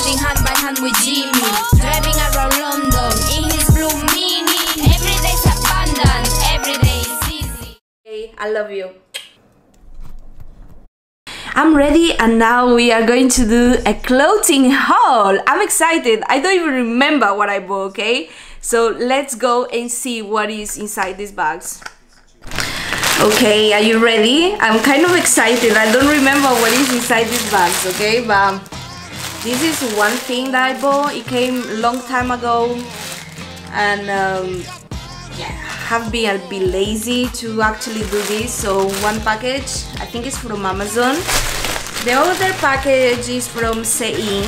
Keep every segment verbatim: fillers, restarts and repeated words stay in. holding hand by hand with Jimmy, driving around London in his blue mini. Every day's abundant, every day is easy. Hey, I love you. I'm ready, and now we are going to do a clothing haul. I'm excited. I don't even remember what I bought, okay? So let's go and see what is inside these bags. Okay, are you ready? I'm kind of excited. I don't remember what is inside these bags, okay? But this is one thing that I bought. It came a long time ago, and um, yeah, have been a bit lazy to actually do this. So one package, I think it's from Amazon. The other package is from Shein.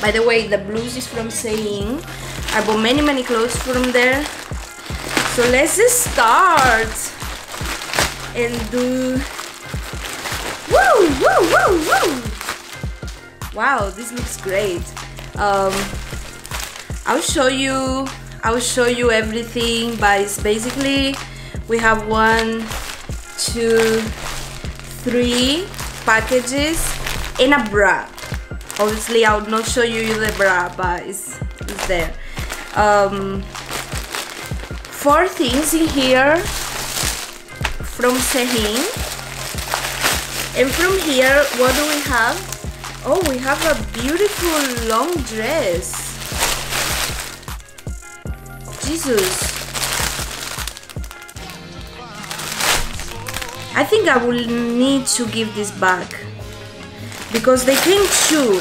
By the way, the blues is from Shein. I bought many many clothes from there. So let's just start and do. Woo, woo, woo, woo! Wow, this looks great. Um, I'll show you. I'll show you everything, but it's basically we have one, two, three packages and a bra. Obviously, I will not show you the bra, but it's it's there. Um, four things in here. From Shein. And from here, what do we have? Oh, we have a beautiful long dress. Jesus, I think I will need to give this back, because they came two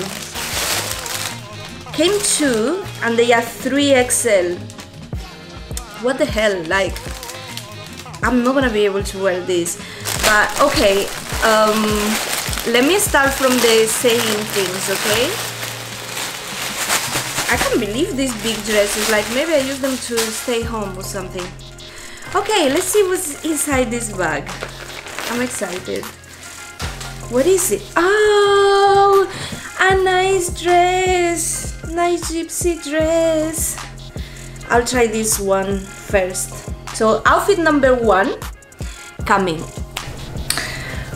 came two and they are three X L. What the hell, like, I'm not gonna be able to wear this, but okay. Um, let me start from the Shein things, okay? I can't believe these big dresses. Like, maybe I use them to stay home or something. Okay, let's see what's inside this bag. I'm excited. What is it? Oh, a nice dress, nice gypsy dress. I'll try this one first. So outfit number one coming.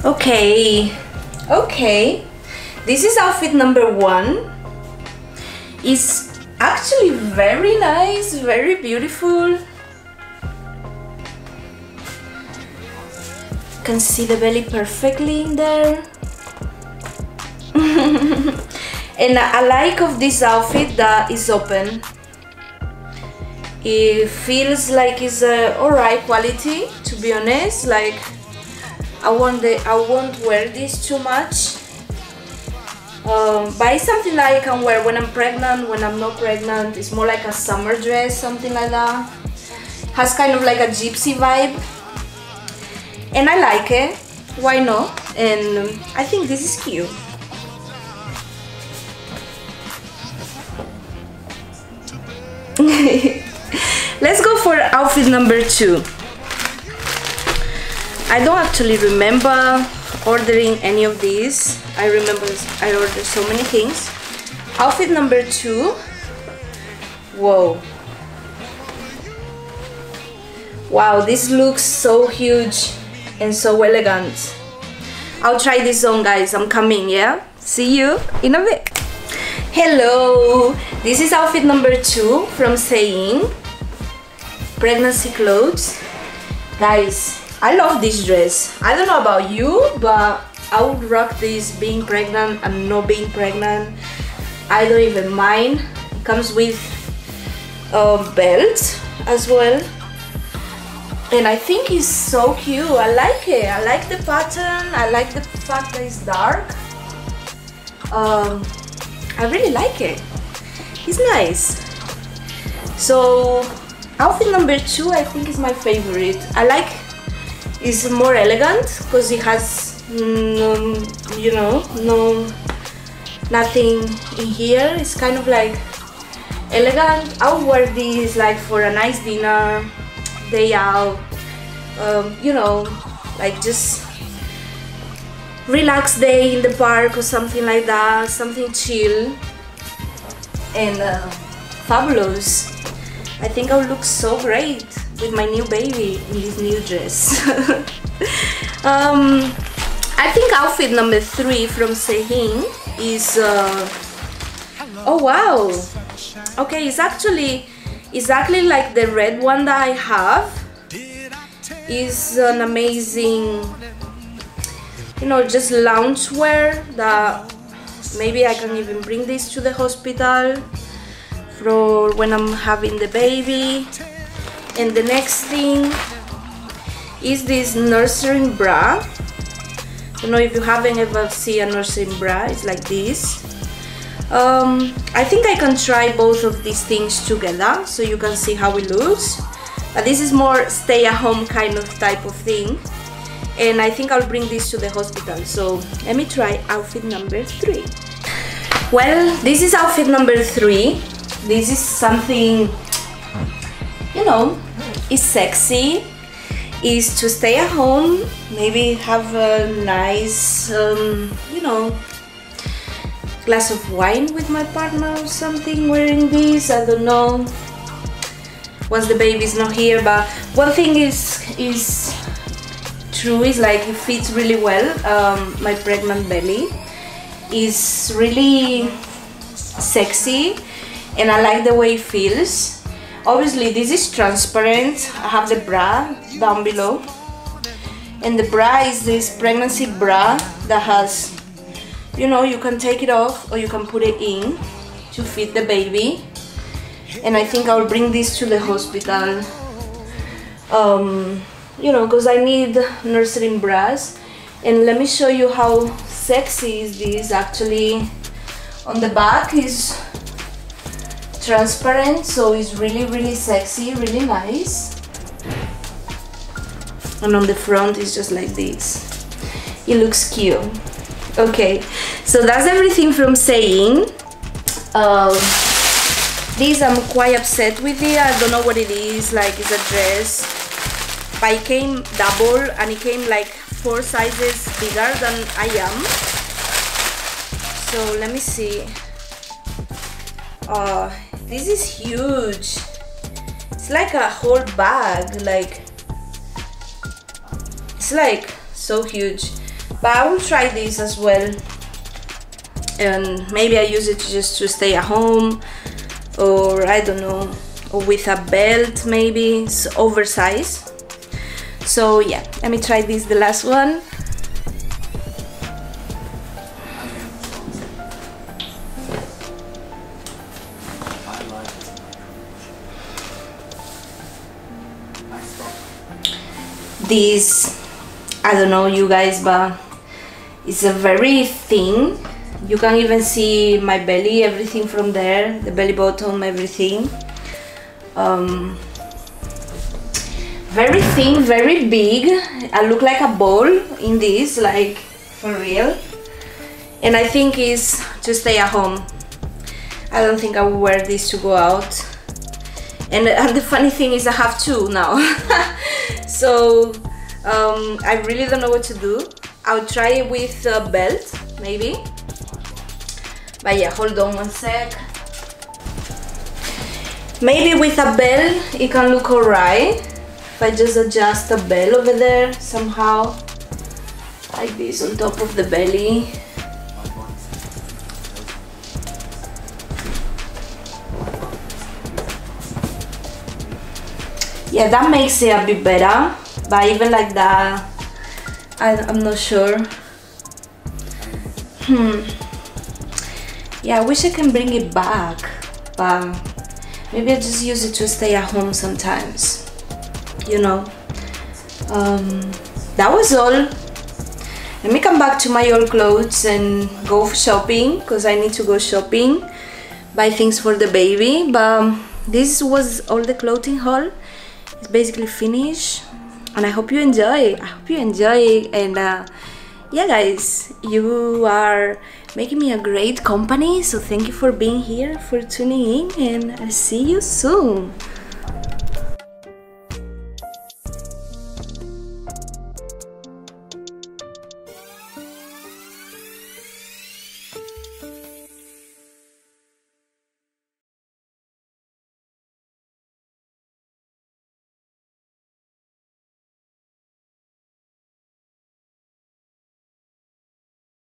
Okay, okay. This is outfit number one. It's actually very nice, very beautiful. Can see the belly perfectly in there. And I like of this outfit that is open. It feels like it's a alright quality, to be honest. Like, I won't, I won't wear this too much, um, but it's something that I can wear when I'm pregnant, when I'm not pregnant. It's more like a summer dress, something like that. Has kind of like a gypsy vibe, and I like it. Why not? And I think this is cute. Let's go for outfit number two. I don't actually remember ordering any of these. I remember I ordered so many things. Outfit number two. Whoa. Wow, this looks so huge and so elegant. I'll try this on, guys. I'm coming, yeah? See you in a bit. Hello. This is outfit number two from Shein. Pregnancy clothes, guys. I love this dress. I don't know about you, but I would rock this being pregnant and not being pregnant. I don't even mind. It comes with a belt as well, and I think it's so cute. I like it. I like the pattern. I like the fact that it's dark. um, I really like it. It's nice. So outfit number two, I think, is my favorite. I like it's more elegant because it has, no, you know, no nothing in here. It's kind of like elegant. I'll wear this like for a nice dinner, day out, um, you know, like just relax day in the park or something like that, something chill and uh, fabulous. I think I'll look so great with my new baby in this new dress. um, I think outfit number three from Shein is uh, Oh wow! Okay, it's actually exactly like the red one that I have. It's an amazing, you know, just loungewear that maybe I can even bring this to the hospital for when I'm having the baby. And the next thing is this nursery bra. You know, if you haven't ever seen a nursery bra, it's like this. Um, I think I can try both of these things together so you can see how it looks. But this is more stay-at-home kind of type of thing. And I think I'll bring this to the hospital. So let me try outfit number three. Well, this is outfit number three. This is something, you know, it's sexy. It's to stay at home, maybe have a nice, um, you know, glass of wine with my partner or something wearing this. I don't know. Once the baby's not here, but one thing is is true is like it fits really well. Um, my pregnant belly is really sexy, and I like the way it feels. Obviously this is transparent. I have the bra down below, and the bra is this pregnancy bra that has, you know, you can take it off or you can put it in to fit the baby. And I think I'll bring this to the hospital, um, you know, because I need nursery bras. And let me show you how sexy is this actually. On the back is transparent, so it's really really sexy, really nice. And on the front is just like this. It looks cute. Okay, so that's everything from Shein. Um, this I'm quite upset with it. I don't know what it is. Like, it's a dress, but it came double and it came like four sizes bigger than I am. So let me see. Uh, this is huge. It's like a whole bag. Like, it's like so huge. But I will try this as well, and maybe I use it just to stay at home, or I don't know, or with a belt maybe. It's oversized. So yeah, let me try this, the last one. This, I don't know you guys, but it's a very thin. You can even see my belly, everything from there, the belly bottom, everything. Um, very thin, very big. I look like a ball in this, like, for real. And I think it's to stay at home. I don't think I will wear this to go out. And, and the funny thing is I have two now. So um, I really don't know what to do. I'll try it with a belt, maybe. But yeah, hold on one sec. Maybe with a belt it can look alright. If I just adjust a belt over there somehow, like this on top of the belly. Yeah, that makes it a bit better, but even like that, I, I'm not sure. Hmm. Yeah, I wish I can bring it back, but maybe I just use it to stay at home sometimes, you know. Um, that was all. Let me come back to my old clothes and go shopping, because I need to go shopping, buy things for the baby. But this was all the clothing haul. It's basically finished, and I hope you enjoy. I hope you enjoy, and uh, yeah, guys, you are making me a great company. So thank you for being here, for tuning in, and I'll see you soon.